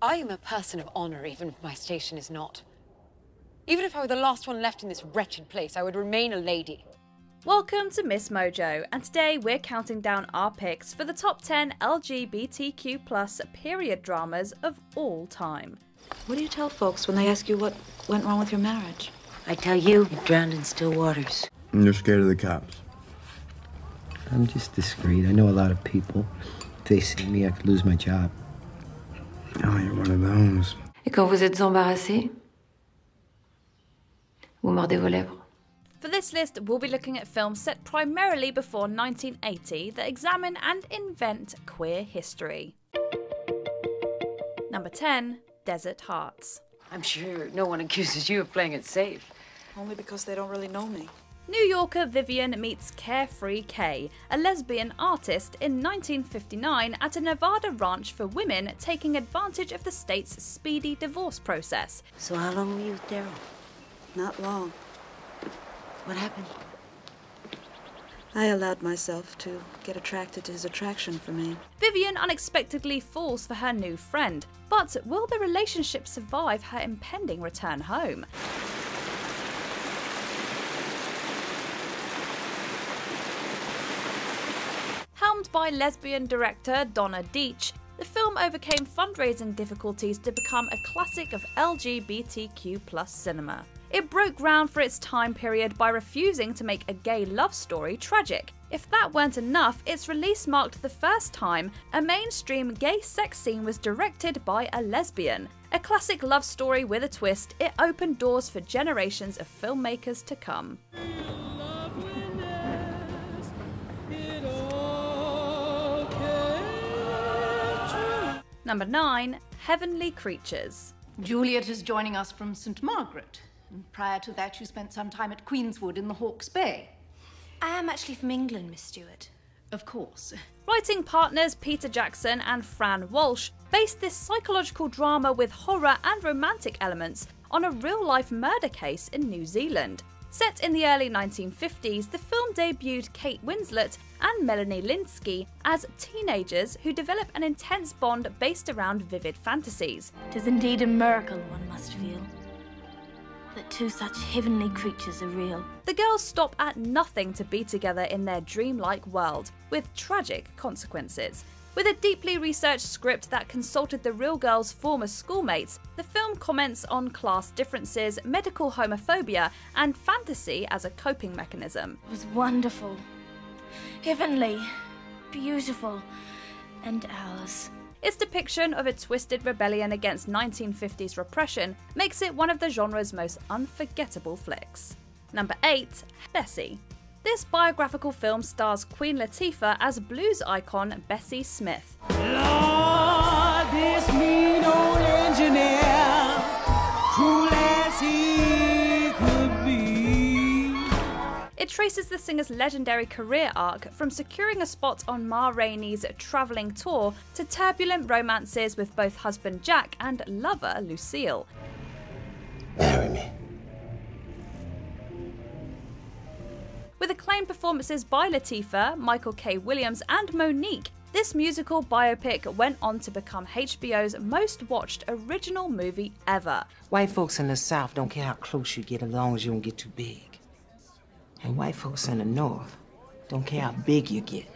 I am a person of honor, even if my station is not. Even if I were the last one left in this wretched place, I would remain a lady. Welcome to Miss Mojo, and today we're counting down our picks for the top 10 LGBTQ+ period dramas of all time. What do you tell folks when they ask you what went wrong with your marriage? I tell you, it drowned in still waters. And you're scared of the cops. I'm just discreet. I know a lot of people. If they see me, I could lose my job. Oh, you're one of those. Et quand vous êtes embarrassé, vous mordez vos lèvres. For this list, we'll be looking at films set primarily before 1980 that examine and invent queer history. Number 10, Desert Hearts. I'm sure no one accuses you of playing it safe. Only because they don't really know me. New Yorker Vivian meets Carefree Kay, a lesbian artist, in 1959 at a Nevada ranch for women taking advantage of the state's speedy divorce process. So how long were you with Daryl? Not long. What happened? I allowed myself to get attracted to his attraction for me. Vivian unexpectedly falls for her new friend, but will the relationship survive her impending return home? Helmed by lesbian director Donna Deitch, the film overcame fundraising difficulties to become a classic of LGBTQ+ cinema. It broke ground for its time period by refusing to make a gay love story tragic. If that weren't enough, its release marked the first time a mainstream gay sex scene was directed by a lesbian. A classic love story with a twist, it opened doors for generations of filmmakers to come. Number 9, Heavenly Creatures. Juliet is joining us from St. Margaret. And prior to that, you spent some time at Queenswood in the Hawke's Bay. I am actually from England, Miss Stewart. Of course. Writing partners Peter Jackson and Fran Walsh based this psychological drama with horror and romantic elements on a real-life murder case in New Zealand. Set in the early 1950s, the film debuted Kate Winslet and Melanie Lynskey as teenagers who develop an intense bond based around vivid fantasies. It is indeed a miracle, one must feel, that two such heavenly creatures are real. The girls stop at nothing to be together in their dreamlike world, with tragic consequences. With a deeply researched script that consulted the real girls' former schoolmates, the film comments on class differences, medical homophobia, and fantasy as a coping mechanism. It was wonderful, heavenly, beautiful, and ours. Its depiction of a twisted rebellion against 1950s repression makes it one of the genre's most unforgettable flicks. Number 8, Bessie. This biographical film stars Queen Latifah as blues icon Bessie Smith. Lord, this mean old engineer, cruel as he could be. It traces the singer's legendary career arc from securing a spot on Ma Rainey's travelling tour to turbulent romances with both husband Jack and lover Lucille. Marry me. With acclaimed performances by Latifah, Michael K. Williams, and Monique, this musical biopic went on to become HBO's most watched original movie ever. White folks in the South don't care how close you get as long as you don't get too big. And white folks in the North don't care how big you get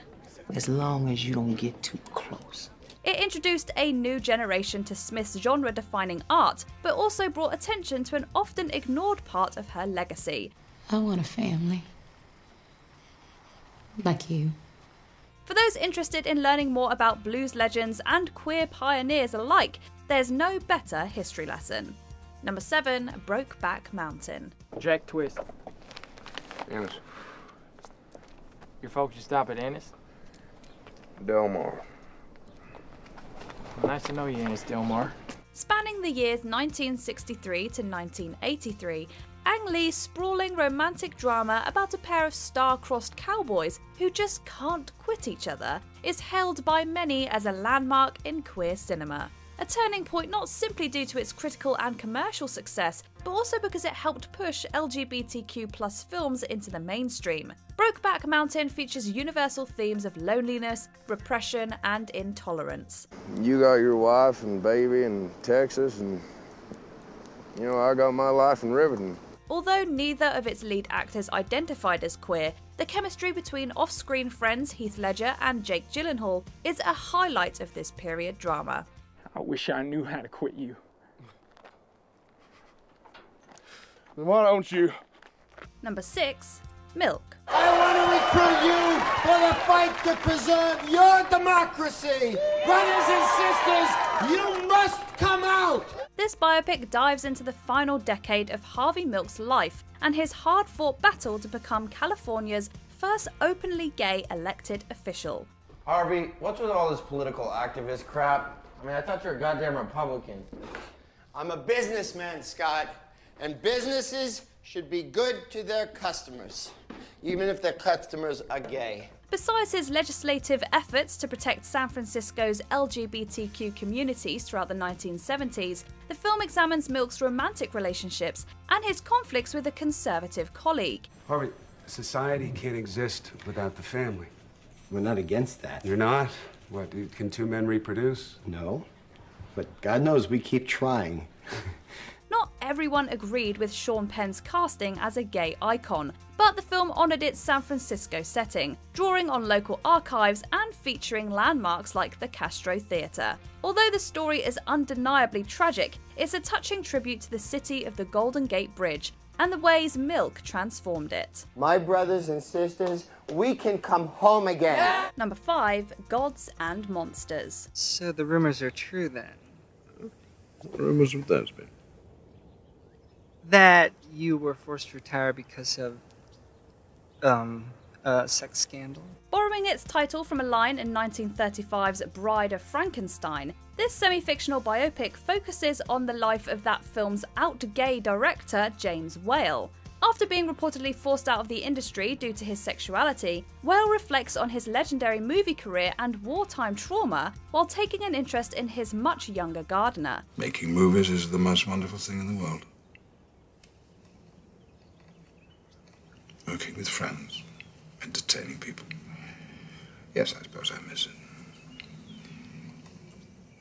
as long as you don't get too close. It introduced a new generation to Smith's genre-defining art, but also brought attention to an often ignored part of her legacy. I want a family. Like you. For those interested in learning more about blues legends and queer pioneers alike, there's no better history lesson. Number 7, Brokeback Mountain. Jack Twist. Ennis. Your folks just stop at Ennis? Delmar. Well, nice to know you, Ennis Delmar. Spanning the years 1963 to 1983, Ang Lee's sprawling romantic drama about a pair of star-crossed cowboys who just can't quit each other is hailed by many as a landmark in queer cinema. a turning point not simply due to its critical and commercial success, but also because it helped push LGBTQ+ films into the mainstream. Brokeback Mountain features universal themes of loneliness, repression, and intolerance. You got your wife and baby in Texas, and you know, I got my life in Riverton. Although neither of its lead actors identified as queer, the chemistry between off-screen friends Heath Ledger and Jake Gyllenhaal is a highlight of this period drama. I wish I knew how to quit you. Then why don't you? Number 6, Milk. I want to recruit you for the fight to preserve your democracy. Brothers and sisters, you must come out. This biopic dives into the final decade of Harvey Milk's life and his hard-fought battle to become California's first openly gay elected official. Harvey, what's with all this political activist crap? I mean, I thought you were a goddamn Republican. I'm a businessman, Scott. And businesses should be good to their customers, even if their customers are gay. Besides his legislative efforts to protect San Francisco's LGBTQ communities throughout the 1970s, the film examines Milk's romantic relationships and his conflicts with a conservative colleague. Harvey, society can't exist without the family. We're not against that. You're not? What, can two men reproduce? No, but God knows we keep trying. Not everyone agreed with Sean Penn's casting as a gay icon, but the film honoured its San Francisco setting, drawing on local archives and featuring landmarks like the Castro Theatre. Although the story is undeniably tragic, it's a touching tribute to the city of the Golden Gate Bridge and the ways Milk transformed it. My brothers and sisters, we can come home again. Yeah. Number 5, Gods and Monsters. So the rumours are true then? What rumours would those be? That you were forced to retire because of a sex scandal. Borrowing its title from a line in 1935's Bride of Frankenstein, this semi-fictional biopic focuses on the life of that film's out-gay director, James Whale. After being reportedly forced out of the industry due to his sexuality, Whale reflects on his legendary movie career and wartime trauma while taking an interest in his much younger gardener. Making movies is the most wonderful thing in the world. Working with friends, entertaining people. Yes, I suppose I miss it.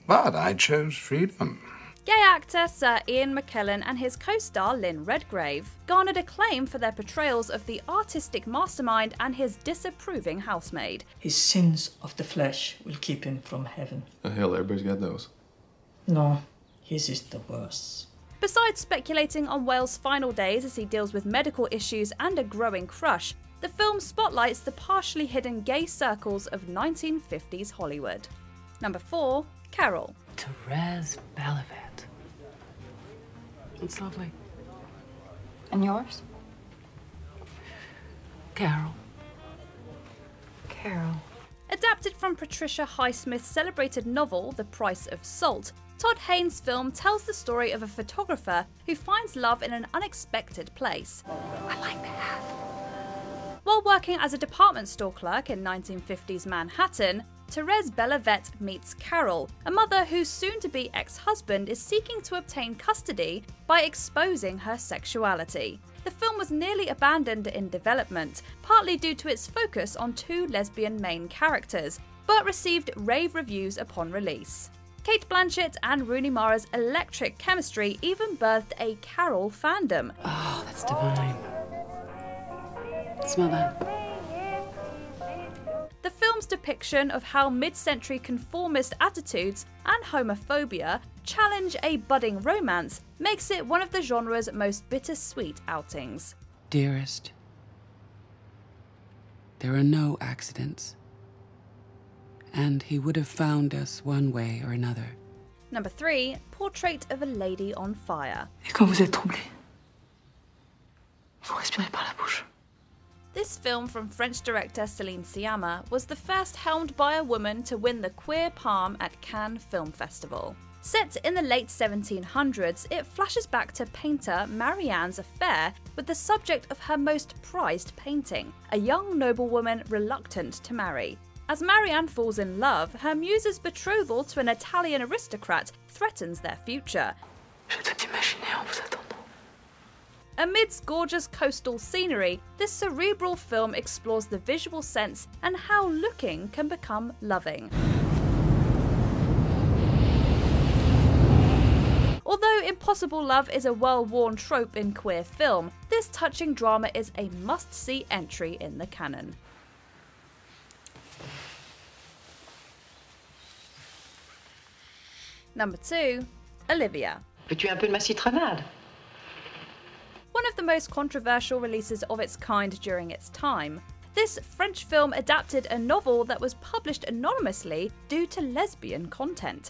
But I chose freedom. Gay actor Sir Ian McKellen and his co-star Lynne Redgrave garnered acclaim for their portrayals of the artistic mastermind and his disapproving housemaid. His sins of the flesh will keep him from heaven. Oh hell, everybody's got those. No, his is the worst. Besides speculating on Whale's final days as he deals with medical issues and a growing crush, the film spotlights the partially hidden gay circles of 1950s Hollywood. Number 4, Carol. Therese Belivet. It's lovely. And yours? Carol. Carol. Adapted from Patricia Highsmith's celebrated novel, The Price of Salt, Todd Haynes' film tells the story of a photographer who finds love in an unexpected place. I like that. While working as a department store clerk in 1950s Manhattan, Therese Belivet meets Carol, a mother whose soon-to-be ex-husband is seeking to obtain custody by exposing her sexuality. The film was nearly abandoned in development, partly due to its focus on two lesbian main characters, but received rave reviews upon release. Kate Blanchett and Rooney Mara's electric chemistry even birthed a Carol fandom. Oh, that's divine. Smell that. The film's depiction of how mid-century conformist attitudes and homophobia challenge a budding romance makes it one of the genre's most bittersweet outings. Dearest, there are no accidents. And he would have found us one way or another. Number 3, Portrait of a Lady on Fire. This film from French director Céline Sciamma was the first helmed by a woman to win the Queer Palme at Cannes Film Festival. Set in the late 1700s, it flashes back to painter Marianne's affair with the subject of her most prized painting, a young noblewoman reluctant to marry. As Marianne falls in love, her muse's betrothal to an Italian aristocrat threatens their future. Amidst gorgeous coastal scenery, this cerebral film explores the visual sense and how looking can become loving. Although impossible love is a well-worn trope in queer film, this touching drama is a must-see entry in the canon. Number 2. Olivia. One of the most controversial releases of its kind during its time, this French film adapted a novel that was published anonymously due to lesbian content.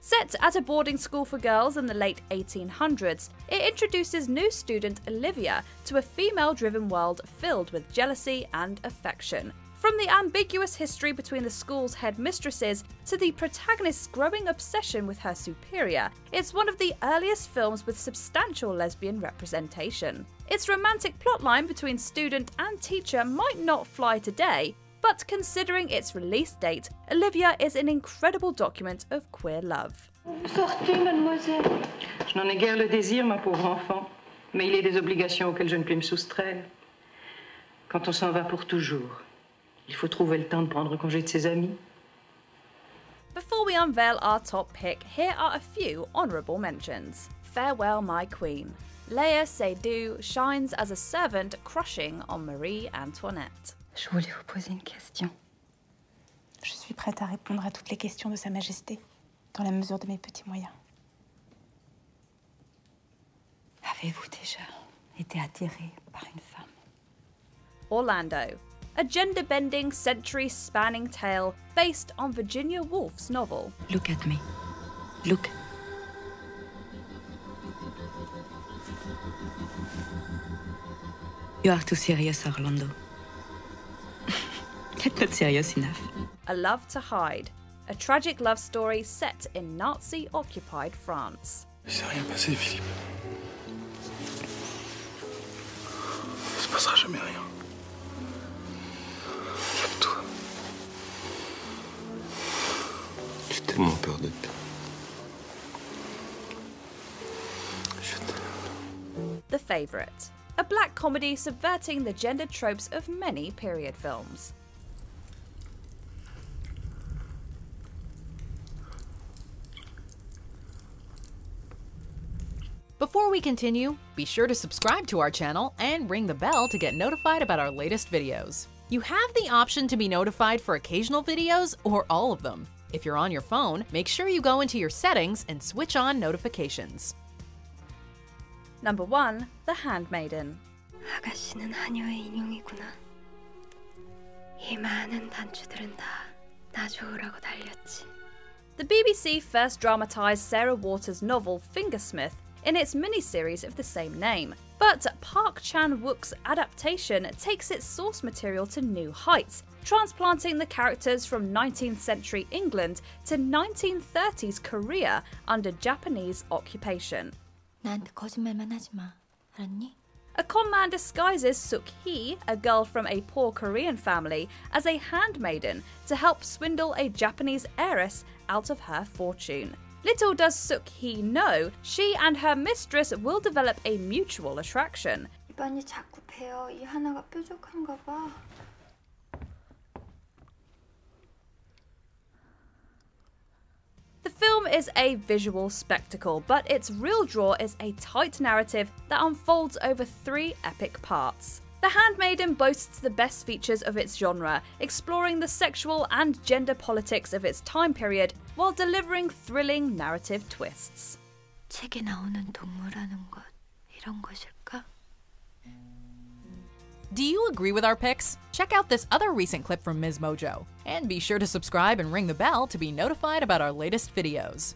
Set at a boarding school for girls in the late 1800s, it introduces new student Olivia to a female-driven world filled with jealousy and affection. From the ambiguous history between the school's headmistresses to the protagonist's growing obsession with her superior, it's one of the earliest films with substantial lesbian representation. Its romantic plotline between student and teacher might not fly today, but considering its release date, Olivia is an incredible document of queer love. Sortez, mademoiselle. Je n'en ai guère le désir, ma pauvre enfant, mais il est des obligations auxquelles je ne puis me soustraire. Quand on s'en va pour toujours, il faut trouver le temps de prendre congé de ses amis. Before we unveil our top pick, here are a few honourable mentions. Farewell, My Queen. Léa Seydoux shines as a servant crushing on Marie Antoinette. Je voulais vous poser une question. Je suis prête à répondre à toutes les questions de Sa Majesté, dans la mesure de mes petits moyens. Avez-vous déjà été attiré par une femme? Orlando, a gender-bending, century-spanning tale based on Virginia Woolf's novel. Look at me. Look. You are too serious, Orlando. Not serious enough. A Love to Hide, a tragic love story set in Nazi-occupied France. The Favourite, a black comedy subverting the gender tropes of many period films. Before we continue, be sure to subscribe to our channel and ring the bell to get notified about our latest videos. You have the option to be notified for occasional videos or all of them. If you're on your phone, make sure you go into your settings and switch on notifications. Number 1. The Handmaiden. The BBC first dramatised Sarah Waters' novel Fingersmith in its miniseries of the same name, but Park Chan-wook's adaptation takes its source material to new heights, transplanting the characters from 19th century England to 1930s Korea under Japanese occupation. A con man disguises Sook-hee, a girl from a poor Korean family, as a handmaiden to help swindle a Japanese heiress out of her fortune. Little does Sook-hee know, she and her mistress will develop a mutual attraction. The film is a visual spectacle, but its real draw is a tight narrative that unfolds over three epic parts. The Handmaiden boasts the best features of its genre, exploring the sexual and gender politics of its time period while delivering thrilling narrative twists. Do you agree with our picks? Check out this other recent clip from Miss Mojo, and be sure to subscribe and ring the bell to be notified about our latest videos.